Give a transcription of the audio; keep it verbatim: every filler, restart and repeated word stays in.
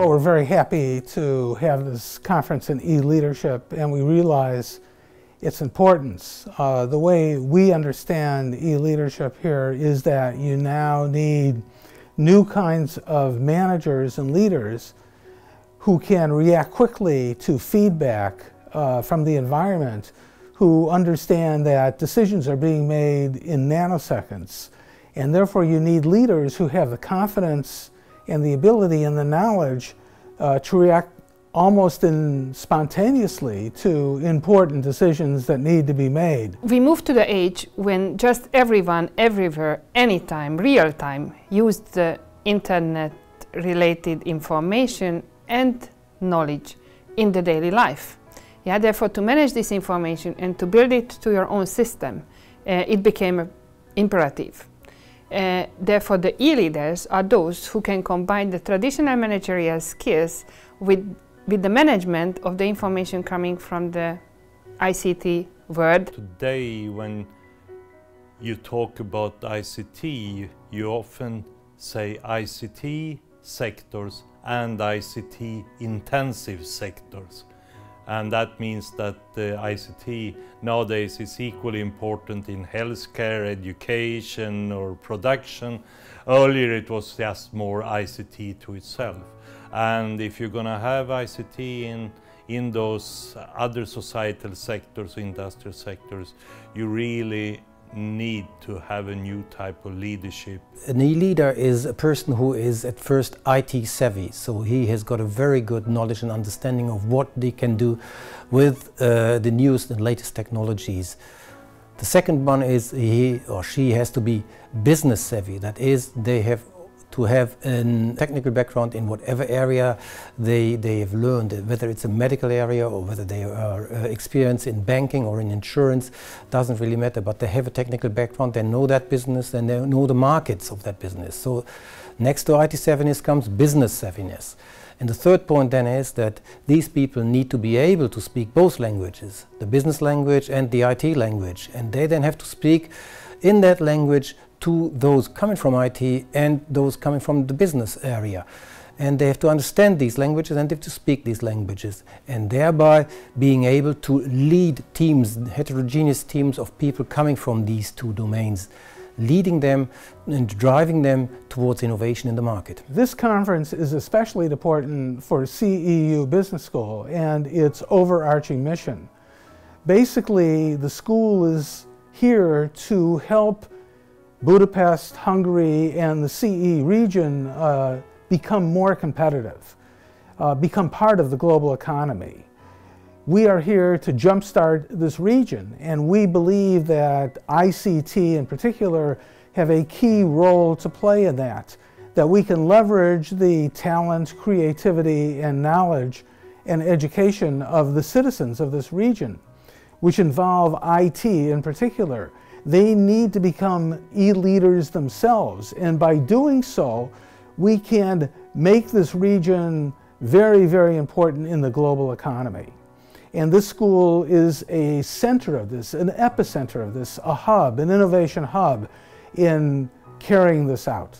Well, we're very happy to have this conference in E-Leadership, and we realize its importance. Uh, the way we understand E-Leadership here is that you now need new kinds of managers and leaders who can react quickly to feedback uh, from the environment, who understand that decisions are being made in nanoseconds. And therefore you need leaders who have the confidence and the ability and the knowledge uh, to react almost in spontaneously to important decisions that need to be made. We moved to the age when just everyone, everywhere, anytime, real time, used the internet-related information and knowledge in the daily life. Yeah, therefore, to manage this information and to build it to your own system, uh, it became imperative. Uh, therefore, the e-leaders are those who can combine the traditional managerial skills with, with the management of the information coming from the I C T world. Today, when you talk about I C T, you often say I C T sectors and I C T intensive sectors. And that means that uh, I C T nowadays is equally important in healthcare, education or production. Earlier it was just more I C T to itself. And if you're going to have I C T in, in those other societal sectors, industrial sectors, you really need to have a new type of leadership. An e-leader is a person who is at first I T savvy, so he has got a very good knowledge and understanding of what they can do with uh, the newest and latest technologies. The second one is he or she has to be business savvy, that is, they have to have a technical background in whatever area they, they have learned, whether it's a medical area or whether they are uh, experienced in banking or in insurance, doesn't really matter, but they have a technical background, they know that business and they know the markets of that business. So next to I T savviness comes business savviness. And the third point then is that these people need to be able to speak both languages, the business language and the I T language, and they then have to speak in that language to those coming from I T and those coming from the business area. And they have to understand these languages and they have to speak these languages, and thereby being able to lead teams, heterogeneous teams of people coming from these two domains, leading them and driving them towards innovation in the market. This conference is especially important for C E U Business School and its overarching mission. Basically, the school is here to help Budapest, Hungary, and the C E region uh, become more competitive, uh, become part of the global economy. We are here to jumpstart this region, and we believe that I C T in particular have a key role to play in that, that we can leverage the talent, creativity, and knowledge and education of the citizens of this region, which involve I T in particular. They need to become e-leaders themselves, and by doing so, we can make this region very, very important in the global economy. And this school is a center of this, an epicenter of this, a hub, an innovation hub in carrying this out.